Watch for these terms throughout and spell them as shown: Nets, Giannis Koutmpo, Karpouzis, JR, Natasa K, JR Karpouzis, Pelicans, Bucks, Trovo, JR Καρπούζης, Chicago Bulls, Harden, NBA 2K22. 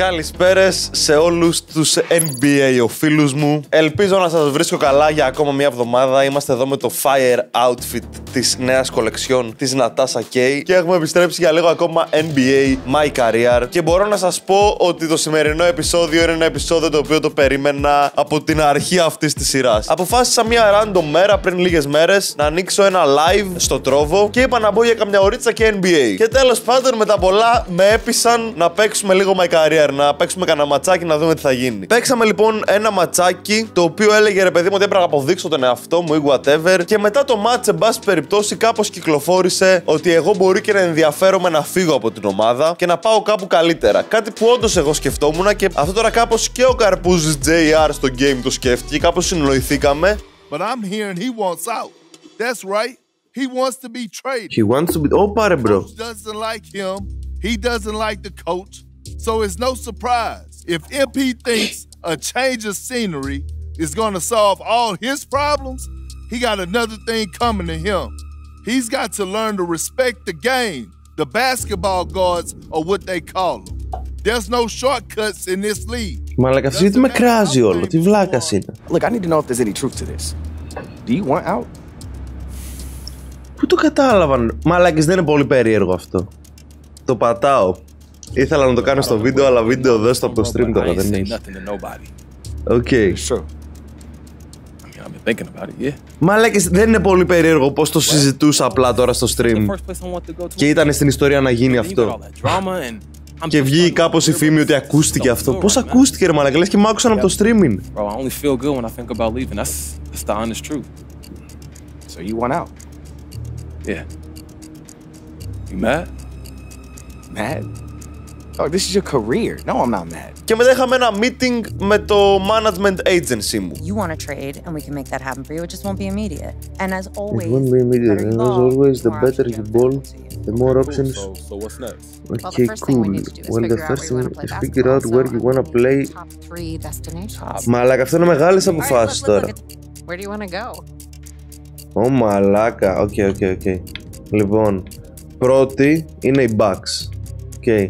Καλησπέρες σε όλους τους NBA οφίλους μου. Ελπίζω να σας βρίσκω καλά για ακόμα μια εβδομάδα. Είμαστε εδώ με το Fire Outfit της νέας κολεξιόν της Natasa K και έχουμε επιστρέψει για λίγο ακόμα NBA My Career. Και μπορώ να σας πω ότι το σημερινό επεισόδιο είναι ένα επεισόδιο το οποίο το περίμενα από την αρχή αυτής της σειράς. Αποφάσισα μια random μέρα πριν λίγες μέρες να ανοίξω ένα live στο Trovo και είπα να μπω για καμιά ωρίτσα και NBA. Και τέλος πάντων μετά πολλά με έπεισαν να παίξουμε λίγο My Career. Να παίξουμε κανένα ματσάκι να δούμε τι θα γίνει. Παίξαμε λοιπόν ένα ματσάκι το οποίο έλεγε ρε παιδί μου ότι έπρεπε να αποδείξω τον εαυτό μου ή whatever. Και μετά το μάτς, εν πάση περιπτώσει, κάπως κυκλοφόρησε ότι εγώ μπορεί και να ενδιαφέρομαι να φύγω από την ομάδα και να πάω κάπου καλύτερα. Κάτι που όντως εγώ σκεφτόμουν και αυτό τώρα κάπως και ο Καρπούζης JR στο game το σκέφτηκε. Κάπως συνοηθήκαμε. But I'm here and he wants out. That's right. He wants to be traded. He wants to be. Oh, πάρε, bro. He doesn't like him. He doesn't like the coach. So it's no surprise if MP thinks a change of scenery is going to solve all his problems, he got another thing coming to him. He's got to learn to respect the game. The basketball guards are what they call them. There's no shortcuts in this league. Μαλάκα, τι με κράζει όλο, τι βλάκας είναι. Look, I need to know if there's any truth to this. Do you want out? Πού το κατάλαβαν. Μαλάκες, δεν είναι πολύ περίεργο αυτό. Το πατάω. Ήθελα να το κάνω στο βίντεο, αλλά βίντεο δέστο από το stream τώρα, δεν έχει. Οκ. Μαλάκες, δεν είναι πολύ περίεργο πως το συζητούσα απλά τώρα στο stream. Και ήταν στην ιστορία να γίνει αυτό. Και βγήκε κάπως η φήμη ότι ακούστηκε αυτό. Πώς ακούστηκε ρε μαλάκα, λες και μ' άκουσαν από το streaming. This is your career. No, I'm not mad. Και μετά είχαμε ένα meeting με το management agency μου. You want to trade and we can make that happen for you. It just won't be immediate. And as always, it won't be immediate. And as always, the better you ball, the more options. So what's next? Okay, cool. Well, the first thing is figure out where you want to play. Μαλάκα, αυτό είναι μεγάλες αποφάσεις τώρα. Where do you want to go? Oh, μαλάκα. Okay. Λοιπόν, πρώτη είναι οι Bucks. Okay.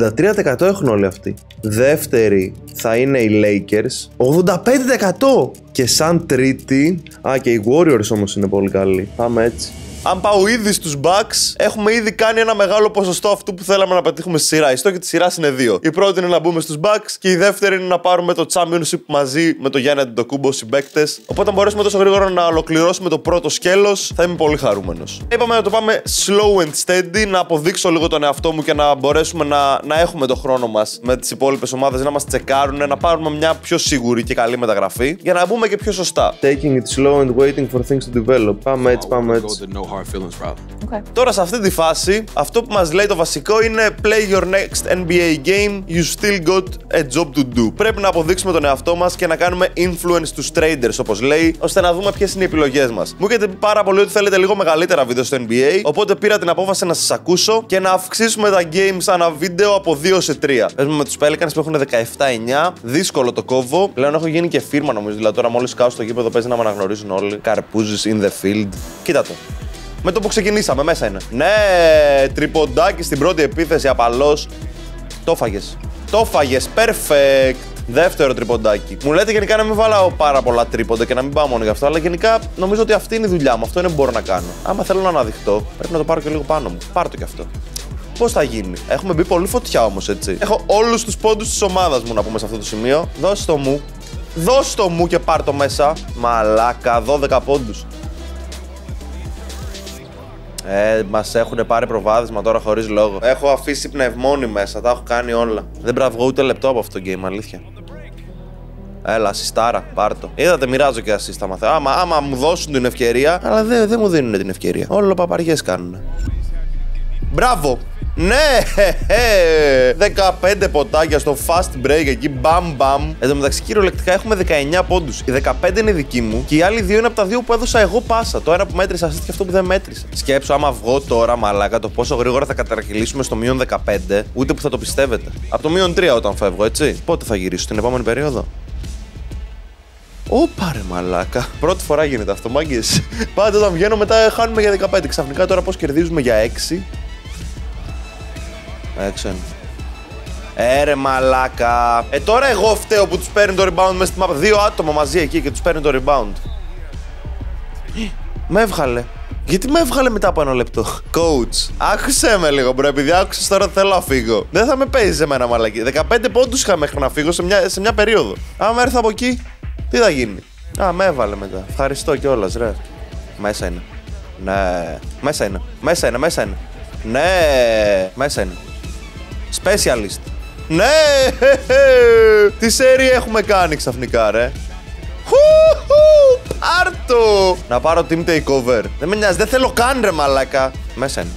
73% έχουν όλοι αυτοί. Δεύτερη θα είναι οι Lakers, 85%. Και σαν τρίτη, και οι Warriors όμως είναι πολύ καλοί. Πάμε έτσι. Αν πάω ήδη στους Bucks, έχουμε ήδη κάνει ένα μεγάλο ποσοστό αυτού που θέλαμε να πετύχουμε στη σειρά. Η στόχη της σειράς είναι δύο. Η πρώτη είναι να μπούμε στους Bucks και η δεύτερη είναι να πάρουμε το Championship μαζί με το Giannis Koutmpo συμπαίκτες. Οπότε, αν μπορέσουμε τόσο γρήγορα να ολοκληρώσουμε το πρώτο σκέλος, θα είμαι πολύ χαρούμενος. Είπαμε να το πάμε slow and steady, να αποδείξω λίγο τον εαυτό μου και να μπορέσουμε να έχουμε το χρόνο μας με τις υπόλοιπες ομάδες, να μας τσεκάρουν, να πάρουμε μια πιο σίγουρη και καλή μεταγραφή για να μπούμε και πιο σωστά. Taking it slow and waiting for things to develop. Πάμε έτσι, πάμε έτσι. Okay. Τώρα σε αυτή τη φάση, αυτό που μας λέει το βασικό είναι play your next NBA game, you still got a job to do. Πρέπει να αποδείξουμε τον εαυτό μας και να κάνουμε influence στους traders, όπως λέει, ώστε να δούμε ποιες είναι οι επιλογές μας. Μου έχετε πει πάρα πολύ ότι θέλετε λίγο μεγαλύτερα βίντεο στο NBA, οπότε πήρα την απόφαση να σας ακούσω και να αυξήσουμε τα games ανά βίντεο από 2 σε 3. Παίζουμε με τους Pelicans που έχουν 17-9, δύσκολο το κόβω. Πλέον έχω γίνει και φίρμα νομίζω, δηλαδή τώρα μόλις κάω στο γήπεδο παίζει να με αναγνωρίζουν όλοι. Karpouzis in the field. Κοίτα το. Με το που ξεκινήσαμε, μέσα είναι. Ναι, τριποντάκι στην πρώτη επίθεση, απαλός. Το φάγες, perfect. Δεύτερο τριποντάκι. Μου λέτε γενικά να μην βάλω πάρα πολλά τρίποντα και να μην πάω μόνο γι' αυτό, αλλά γενικά νομίζω ότι αυτή είναι η δουλειά μου. Αυτό είναι που μπορώ να κάνω. Άμα θέλω να αναδειχτώ, πρέπει να το πάρω και λίγο πάνω μου. Πάρ' το κι αυτό. Πώς θα γίνει. Έχουμε μπει πολύ φωτιά όμως, έτσι. Έχω όλους τους πόντους της ομάδας μου να πούμε σε αυτό το σημείο. Δώσ' το μου και πάρ' το μέσα. Μαλάκα, 12 πόντους. Μας έχουν πάρει προβάδισμα τώρα χωρίς λόγο. Έχω αφήσει πνευμόνι μέσα, τα έχω κάνει όλα. Δεν μπραυγώ ούτε λεπτό από αυτό το game, αλήθεια. Έλα, ασιστάρα, πάρτο. Είδατε, μοιράζω και ασίστα μαθαίω. Άμα μου δώσουν την ευκαιρία, αλλά δεν μου δίνουν την ευκαιρία. Όλο παπαριές κάνουν. Μπράβο! Ναι! 15 ποτάκια στο fast break εκεί, μπαμ. Εν τω μεταξύ, κυριολεκτικά έχουμε 19 πόντους. Οι 15 είναι δικοί μου και οι άλλοι δύο είναι από τα δύο που έδωσα εγώ πάσα. Το ένα που μέτρησα, assist και αυτό που δεν μέτρησα. Σκέψω, άμα βγω τώρα, μαλάκα, το πόσο γρήγορα θα κατρακυλήσουμε στο μείον 15, ούτε που θα το πιστεύετε. Από το μείον 3 όταν φεύγω, έτσι. Πότε θα γυρίσω, την επόμενη περίοδο. Πάρε μαλάκα. Πρώτη φορά γίνεται αυτό, μάγκες. Πάντα όταν βγαίνω μετά χάνουμε για 15. Ξαφνικά τώρα πώς κερδίζουμε για 6. Έξω είναι. Έρε μαλάκα. Τώρα εγώ φταίω που τους παίρνει το rebound μέσα στη map. Δύο άτομα μαζί εκεί και τους παίρνει το rebound. Με έβγαλε. Γιατί με έβγαλε μετά από ένα λεπτό. Coach, άκουσε με λίγο μπρο, επειδή άκουσες τώρα θέλω να φύγω. Δεν θα με παίζεις εμένα μαλακή. 15 πόντους είχα μέχρι να φύγω σε μια περίοδο. Άμα έρθω από εκεί, τι θα γίνει. Α, με έβαλε μετά. Ευχαριστώ κιόλας ρε. Μέσα είναι. Ναι. Μέσα είναι. Μέσα είναι, μέσα είναι. Ναι. Μέσα είναι. Specialist. Ναι. Τι σέρι έχουμε κάνει ξαφνικά ρε. Πάρτο! Να πάρω team takeover. Δεν με νοιάζει, δεν θέλω καν ρε μαλάκα. Μέσα είναι.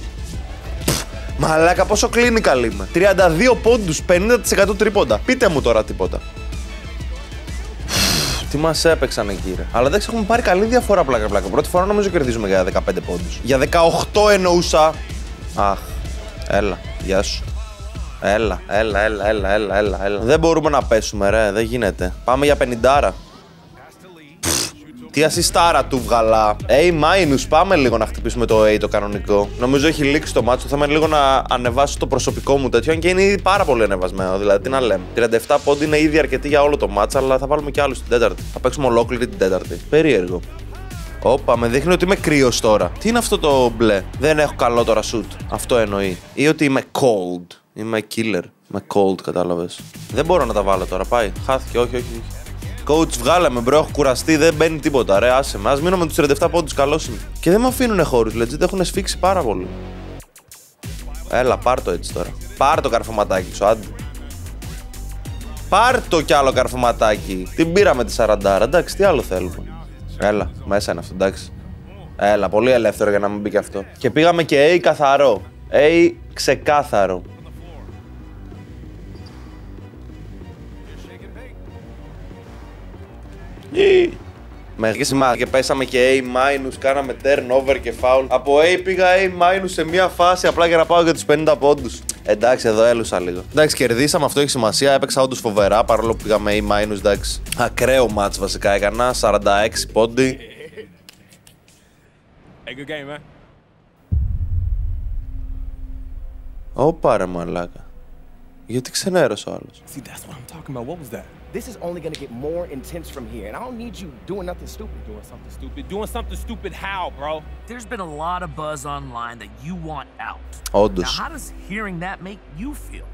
Μαλάκα, πόσο clinical είμαι. 32 πόντους, 50% τρίποντα. Πείτε μου τώρα τίποτα. Τι μας έπαιξαν εκεί ρε. Αλλά εντάξει, έχουμε πάρει καλή διαφορά πλάκα-πλάκα. Πρώτη φορά νομίζω κερδίζουμε για 15 πόντους. Για 18 εννοούσα. Αχ, έλα, γεια σου. Έλα. Δεν μπορούμε να πέσουμε ρε, δεν γίνεται. Πάμε για 50. Τι ασιστάρα του βγαλά. A-, πάμε λίγο να χτυπήσουμε το A το κανονικό. Νομίζω έχει λήξει το μάτσο. Θα με λίγο να ανεβάσω το προσωπικό μου τέτοιο. Αν και είναι ήδη πάρα πολύ ανεβασμένο. Δηλαδή, τι να λέμε. 37 πόντι είναι ήδη αρκετή για όλο το μάτσο, αλλά θα βάλουμε κι άλλου την τέταρτη. Θα παίξουμε ολόκληρη την τέταρτη. Περίεργο. Όπα, με δείχνει ότι είμαι κρύο τώρα. Τι είναι αυτό το μπλε. Δεν έχω καλό τώρα shoot. Αυτό εννοεί. Ή ότι είμαι cold. Είμαι killer. Είμαι cold, κατάλαβε. Δεν μπορώ να τα βάλω τώρα. Πάει. Χάθηκε, όχι. Coach, βγάλαμε μπρο, έχω κουραστεί, δεν μπαίνει τίποτα. Ρε, άσε με. Ας μείνω με τους 37 πόντους, καλώς είναι. Και δεν με αφήνουνε χώρους, legit, έχουν σφίξει πάρα πολύ. Έλα, πάρ' το έτσι τώρα. Πάρ' το καρφωματάκι σου, άντε. Πάρ' το κι άλλο καρφωματάκι. Την πήραμε τη 40, εντάξει, τι άλλο θέλουμε. Έλα, μέσα είναι αυτό, εντάξει. Έλα, πολύ ελεύθερο για να μην μπει και αυτό. Και πήγαμε και A καθαρό. A ξεκάθαρο. Μερική σημάδια και πέσαμε και A-, κάναμε turnover και foul. Από A πήγα A- σε μια φάση απλά για να πάω για τους 50 πόντους. Εντάξει, εδώ έλουσα λίγο. Εντάξει, κερδίσαμε, αυτό έχει σημασία. Έπαιξα όντως φοβερά παρόλο που πήγαμε A-, εντάξει. Ακραίο μάτς βασικά έκανα, 46 πόντι. Ωπα ρε μαλάκα. Γιατί ξενέρωσε ο άλλος. This is only going to get more intense from here, and I don't need you doing nothing stupid. Doing something stupid how, bro? There's been a lot of buzz online that you want out. Now, how does hearing that make you feel?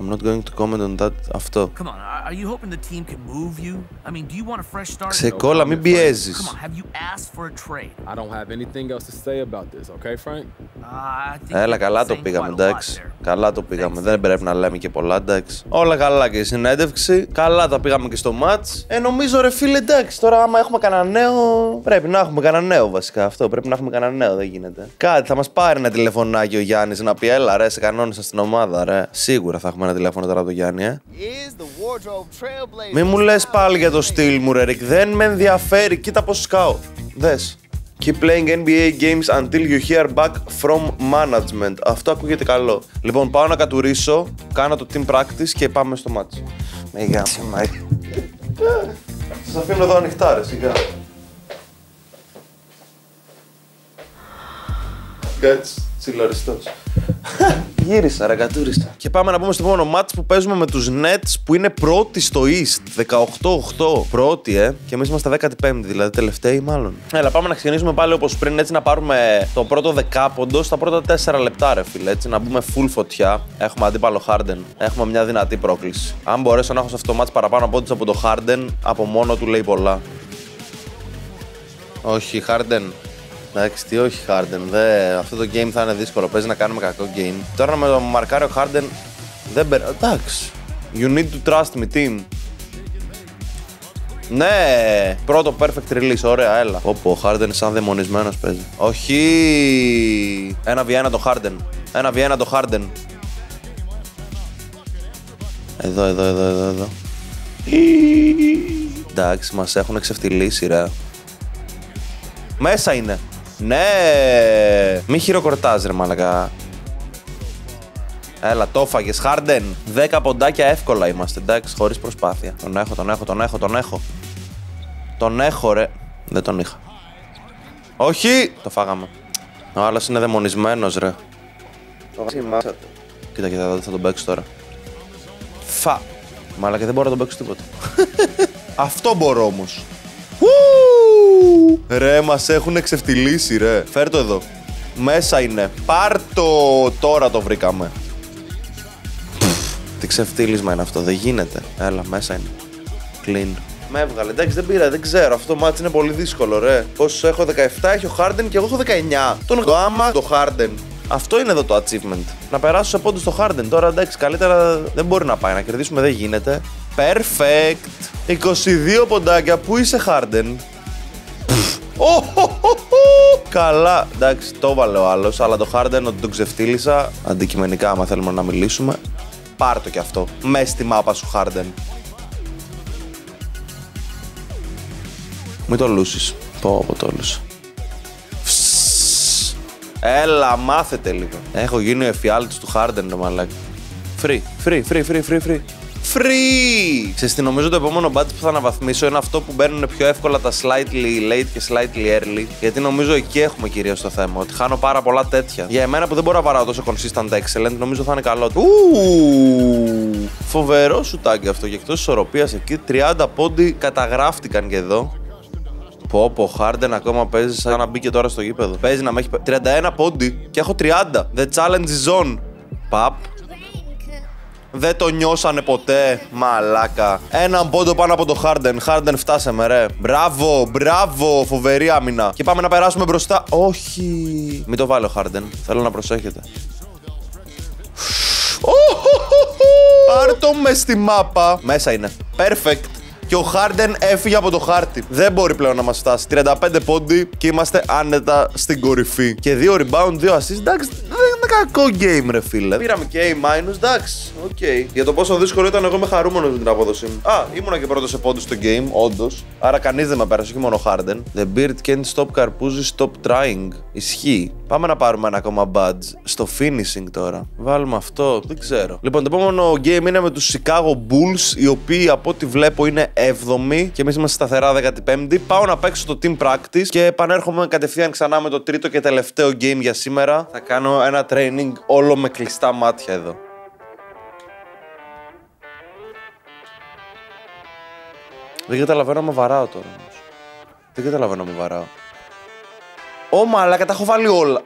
I'm not going to comment on that after. Come on, are you hoping the team can move you? I mean, do you want a fresh start? Ξεκόλα, μην πιέζεις. Come on, have you asked for a trade? I don't have anything else to say about this, okay, Frank? Έλα, καλά το πήγαμε, εντάξει. Καλά το πήγαμε. Δεν πρέπει να λέμε και πολλά, εντάξει. Όλα καλά και η συνέντευξη. Καλά τα πήγαμε και στο match. Νομίζω ρε φίλε, εντάξει. Τώρα, άμα έχουμε κανένα νέο. Πρέπει να έχουμε κανένα νέο βασικά. Αυτό πρέπει να έχουμε κανένα νέο, δεν γίνεται. Κάτι θα μας πάρει ένα τηλεφωνάκι ο Γιάννης να πει: έλα, ρε, σε κανόνισα στην ομάδα, ρε. Σίγουρα θα έχουμε ένα τηλέφωνο τώρα από τον Γιάννη, ε. Μη μου λες πάλι για το στυλ μου, ρε Ρικ. Δεν με ενδιαφέρει. Κοίτα πώς σκάω. Δες. Keep playing NBA games until you hear back from management. Αυτό ακούγεται καλό. Λοιπόν, πάω να κατουρίσω, κάνω το team practice και πάμε στο μάτσο. Μεγά, μαγιά. Σας αφήνω εδώ ανοιχτά, ρε, σιγά. Κάτσε, τσιλαριστός. Γύρισα, ραγκατούριστα. Και πάμε να πούμε στο επόμενο μάτς που παίζουμε με τους Nets που είναι πρώτοι στο East. 18-8. Πρώτοι, ε. Και εμείς είμαστε 15η, δηλαδή τελευταίοι μάλλον. Έλα, πάμε να ξεκινήσουμε πάλι όπως πριν. Έτσι να πάρουμε το πρώτο δεκάποντο στα πρώτα 4 λεπτά, ρε φίλε. Έτσι να μπούμε full φωτιά. Έχουμε αντίπαλο Harden. Έχουμε μια δυνατή πρόκληση. Αν μπορέσω να έχω σε αυτό το μάτς παραπάνω από το Harden, από μόνο του λέει πολλά. Όχι, Harden. Εντάξει, τι όχι Harden, αυτό το game θα είναι δύσκολο, παίζει να κάνουμε κακό game. Τώρα να με το μαρκάρει ο Harden, δεν περνάει, εντάξει. You need to trust me, team. Ναι, πρώτο perfect release, ωραία, έλα. Όπο, ο Harden σαν δαιμονισμένος παίζει. Όχι, 1v1 το Harden, 1v1 το Harden. Εδώ. Εντάξει, μας έχουν ξεφτυλίσει ρε. Μέσα είναι. Ναι! Μη χειροκροτάς ρε μαλακά. Έλα, το έφαγες, Harden. 10 ποντάκια εύκολα είμαστε, εντάξει, χωρίς προσπάθεια. Τον έχω. Τον έχω, ρε. Δεν τον είχα. Όχι! Το φάγαμε. Ο άλλος είναι δαιμονισμένος, ρε. Κοίτα, εδώ θα τον παίξω τώρα. Φα. Μαλάκα, δεν μπορώ να τον παίξω τίποτα. Αυτό μπορώ όμως. Ρε, μας έχουν ξεφτυλίσει, ρε. Φέρ' το εδώ. Μέσα είναι. Πάρ' το. Τώρα το βρήκαμε. Τι ξεφτύλισμα είναι αυτό, δεν γίνεται. Έλα, μέσα είναι. Clean. Με έβγαλε, εντάξει, δεν πήρα, δεν ξέρω. Αυτό το μάτι είναι πολύ δύσκολο, ρε. Όσους έχω 17 έχει ο Harden και εγώ έχω 19. Τον γάμα το Harden. Αυτό είναι εδώ το achievement. Να περάσω σε πόντους στο Harden. Τώρα εντάξει, καλύτερα δεν μπορεί να πάει. Να κερδίσουμε δεν γίνεται. Perfect. 22 ποντάκια. Πού είσαι, Harden? Καλά. Εντάξει, το βάλε ο άλλος. Αλλά το Harden ότι τον ξεφτύλισα. Αντικειμενικά, άμα θέλουμε να μιλήσουμε. Πάρ' το κι αυτό. Μες στη μάπα σου, Harden. Μην το λούσεις. Πω, πω, το λούσα. Έλα, μάθετε λίγο. Έχω γίνει ο εφιάλτης του Harden, ρε μαλάκα. Free. Ξέρεις τι, νομίζω το επόμενο budget που θα αναβαθμίσω είναι αυτό που μπαίνουν πιο εύκολα τα slightly late και slightly early. Γιατί νομίζω εκεί έχουμε κυρίως το θέμα. Ότι χάνω πάρα πολλά τέτοια. Για εμένα που δεν μπορώ να παράω τόσο consistent excellent, νομίζω θα είναι καλό. Φοβερό σουτάκι αυτό. Και εκτός ισορροπίας εκεί 30 πόντι καταγράφτηκαν και εδώ. Πω πω, Harden ακόμα παίζει σαν να μπει και τώρα στο γήπεδο. Παίζει να με έχει 31 πόντι και έχω 30. The challenge is on. Παπ. Δεν το νιώσανε ποτέ, μαλάκα. Έναν πόντο πάνω από το Harden. Harden, φτάσε με, ρε. Μπράβο, μπράβο, φοβερή άμυνα. Και πάμε να περάσουμε μπροστά. Όχι. Μην το βάλει ο Harden. Θέλω να προσέχετε. Πάρτο με στη μάπα. Μέσα είναι. Perfect. Και ο Harden έφυγε από το χάρτη. Δεν μπορεί πλέον να μας φτάσει. 35 πόντι και είμαστε άνετα στην κορυφή. Και 2 rebound, 2 assist. Εντάξει, δεν είναι κακό game, ρε φίλε. Πήραμε και A-, εντάξει. Οκ. Για το πόσο δύσκολο ήταν, εγώ είμαι χαρούμενος με την απόδοσή μου. Α, ήμουνα και πρώτος σε πόντους στο game, όντως. Άρα κανείς δεν με πέρασε, όχι μόνο ο Harden. The beard can't stop Karpouzis, stop trying. Ισχύει. Πάμε να πάρουμε ένα ακόμα badge στο finishing τώρα. Βάλουμε αυτό, δεν ξέρω. Λοιπόν, το επόμενο game είναι με τους Chicago Bulls, οι οποίοι από ό,τι βλέπω είναι 7η και εμείς είμαστε σταθερά 15η. Πάω να παίξω το team practice και επανέρχομαι κατευθείαν ξανά με το τρίτο και τελευταίο game για σήμερα. Θα κάνω ένα training όλο με κλειστά μάτια εδώ. Δεν καταλαβαίνω με βαράω τώρα όμως. Δεν καταλαβαίνω με βαράω. Ω μαλάκα, τα έχω βάλει όλα.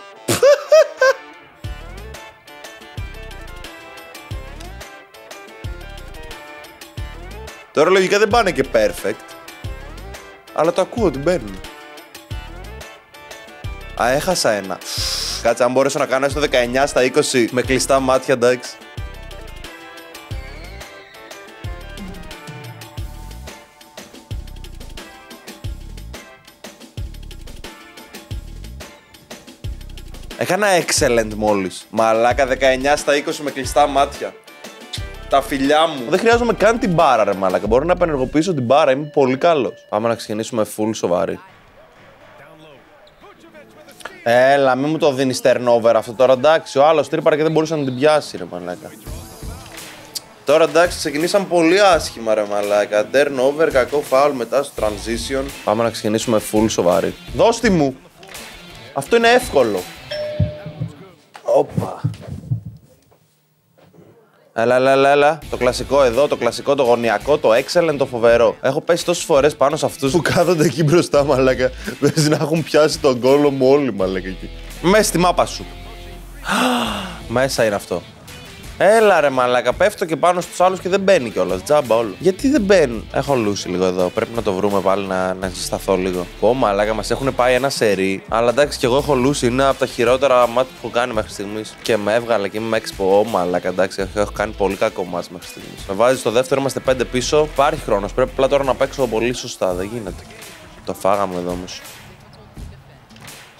Τώρα λογικά δεν πάνε και perfect. Αλλά το ακούω ότι μπαίνουν. Α, έχασα ένα. Κάτσε, αν μπορέσω να κάνω έστω 19 στα 20 με κλειστά μάτια, εντάξει. Έκανα excellent μόλις. Μαλάκα, 19 στα 20 με κλειστά μάτια. Τα φιλιά μου. Δεν χρειάζομαι καν την μπάρα, ρε μαλάκα. Μπορώ να επενεργοποιήσω την μπάρα, είμαι πολύ καλός. Πάμε να ξεκινήσουμε full σοβαρή. Έλα, μη μου το δίνεις turnover αυτό τώρα, εντάξει. Ο άλλος τρύπαρα και δεν μπορούσε να την πιάσει, ρε μαλάκα. Τώρα εντάξει, ξεκινήσαμε πολύ άσχημα, ρε μαλάκα. Turnover, κακό foul μετά στο transition. Πάμε να ξεκινήσουμε full σοβαρή. Δώστη μου. Αυτό είναι εύκολο. Όπα. Έλα. Το κλασικό εδώ, το κλασικό, το γωνιακό, το excellent, το φοβερό. Έχω πέσει τόσες φορές πάνω σε αυτούς που κάθονται εκεί μπροστά, μαλάκα. Πες να έχουν πιάσει τον κόλο μου όλοι, μαλάκα, εκεί. Μέσα στη μάπα σου. Μέσα είναι αυτό. Έλα, ρε μαλάκα, πέφτω και πάνω στους άλλους και δεν μπαίνει κιόλας. Τζάμπα όλο. Γιατί δεν μπαίνει. Έχω λούσει λίγο εδώ. Πρέπει να το βρούμε πάλι να ζεσταθώ λίγο. Πω μαλάκα, μας έχουν πάει ένα σερί. Αλλά εντάξει, κι εγώ έχω λούσει. Είναι από τα χειρότερα μάτια που έχω κάνει μέχρι στιγμής. Και με έβγαλε και με έξυπο. Ω μαλάκα, εντάξει, έχω κάνει πολύ κακό μάτς μέχρι στιγμής. Με βάζει στο δεύτερο, είμαστε 5 πίσω. Υπάρχει χρόνος. Πρέπει απλά τώρα να παίξω πολύ σωστά. Δεν γίνεται. Το φάγαμε εδώ όμως.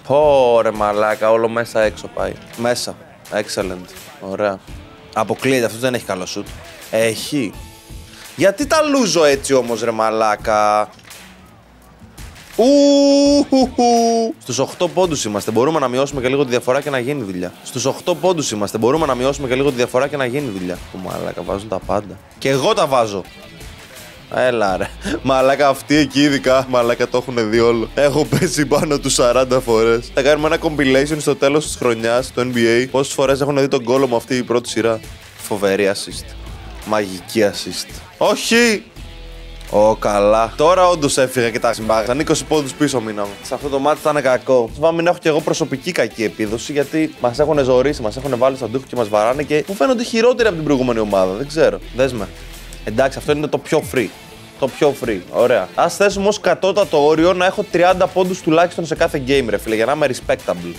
Πω ρε μαλάκα, όλο μέσα έξω πάει. Μέσα. Excellent. Ωραία. Αποκλείεται, αυτό δεν έχει καλό σουτ. Έχει. Γιατί τα λούζω έτσι όμως, ρε μαλάκα. Στους 8 πόντους είμαστε. Μπορούμε να μειώσουμε και λίγο τη διαφορά και να γίνει δουλειά. Στους 8 πόντους είμαστε. Μπορούμε να μειώσουμε και λίγο τη διαφορά και να γίνει δουλειά. Μαλάκα, βάζουν τα πάντα. Και εγώ τα βάζω. Έλα ρε. Μαλάκα, αυτοί εκεί ειδικά. Μαλάκα, το έχουν δει όλο. Έχω πέσει πάνω του 40 φορές. Θα κάνουμε ένα compilation στο τέλος της χρονιάς, το NBA. Πόσες φορές έχουν δει τον κόλο μου αυτή η πρώτη σειρά. Φοβερή assist. Μαγική assist. Όχι! Ω, καλά. Τώρα όντως έφυγα και τα συμπάγα. Σαν 20 πόντους πίσω μείναμε. Σε αυτό το μάτι θα είναι κακό. Φοβάμαι μην έχω και εγώ προσωπική κακή επίδοση, γιατί μας έχουν ζωήσει, μας έχουν βάλει στον τοίχο και μας βαράνε και μου φαίνονται χειρότεροι από την προηγούμενη ομάδα. Δεν ξέρω. Δες με. Εντάξει, αυτό είναι το πιο free. Το πιο free. Ωραία. Ας θέσουμε ως κατώτατο όριο να έχω 30 πόντους τουλάχιστον σε κάθε game, ρε φίλε, για να είμαι respectable.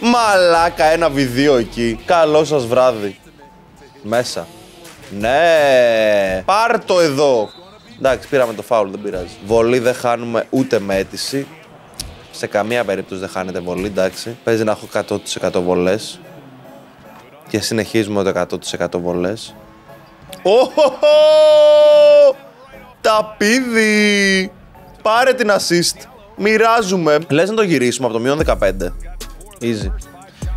Μαλάκα, ένα βιδίο εκεί. Καλό σας βράδυ. Μέσα. Ναι. Πάρ' το εδώ. Εντάξει, πήραμε το φάουλ, δεν πειράζει. Βολή δεν χάνουμε ούτε με αίτηση. Σε καμία περίπτωση δεν χάνεται βολή, εντάξει. Παίζει να έχω 100% βολές. Και συνεχίζουμε με το 100% βολές. Οχοχο! Ταπίδι! Πάρε την assist. Μοιράζουμε. Λες να το γυρίσουμε από το μείον 15. Easy.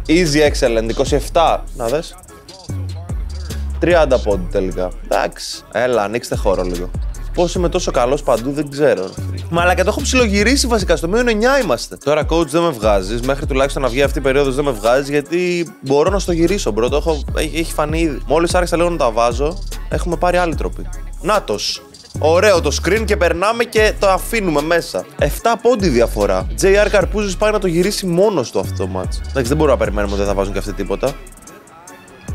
Easy, excellent. 27. Να δες. 30 πόντου τελικά. Εντάξει. Έλα, ανοίξτε χώρο λίγο. Πώς είμαι τόσο καλός παντού, δεν ξέρω. Μαλάκα, το έχω ψιλογυρίσει βασικά. Στο μείον 9 είμαστε. Τώρα, coach, δεν με βγάζεις. Μέχρι τουλάχιστον να βγει αυτή η περίοδος δεν με βγάζεις, γιατί μπορώ να στο γυρίσω, μπρο. Το έχω... Έχει φανεί ήδη. Μόλις άρχισα λίγο να τα βάζω, έχουμε πάρει άλλη τροπή. Νάτος. Ωραίο το screen και περνάμε και το αφήνουμε μέσα. 7 πόντι διαφορά. JR Καρπούζης πάει να το γυρίσει μόνος του αυτό το μάτς. Εντάξει, δεν μπορούμε να περιμένουμε ότι δεν θα βάζουν και αυτοί τίποτα.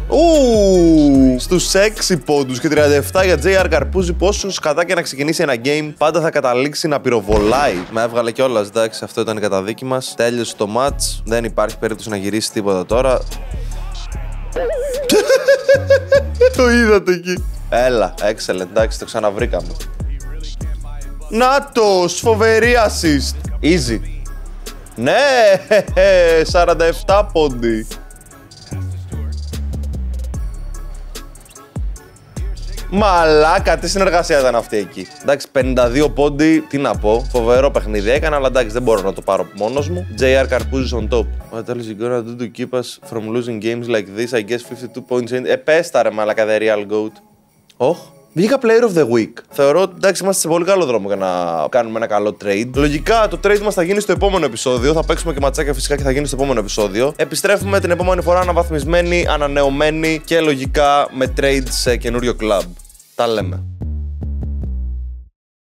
Ου! Στους 6 πόντους και 37 για JR Καρπούζη, πόσο σκατά και να ξεκινήσει ένα game, πάντα θα καταλήξει να πυροβολάει. Με έβγαλε κιόλας, εντάξει, αυτό ήταν η καταδίκη μας. Τέλειωσε το match, δεν υπάρχει περίπτωση να γυρίσει τίποτα τώρα. Το είδατε εκεί. Έλα, excellent, εντάξει, το ξαναβρήκαμε. Νάτος, φοβερή assist. Easy. Ναι, 47 πόντι. Μαλάκα, τι συνεργασία ήταν αυτή εκεί. Εντάξει, 52 πόντι, τι να πω. Φοβερό παιχνίδι έκανα, αλλά εντάξει, δεν μπορώ να το πάρω μόνος μου. JR Karpouzis on top. What else is gonna do to keep us from losing games like this? I guess 52 points in. Επέσταρε, μαλάκα, the real goat. Όχ. Βγήκα player of the week. Θεωρώ ότι εντάξει, είμαστε σε πολύ καλό δρόμο για να κάνουμε ένα καλό trade. Λογικά το trade μας θα γίνει στο επόμενο επεισόδιο. Θα παίξουμε και ματσάκια φυσικά και θα γίνει στο επόμενο επεισόδιο. Επιστρέφουμε την επόμενη φορά αναβαθμισμένοι, ανανεωμένοι και λογικά με trade σε καινούριο club. Τα λέμε.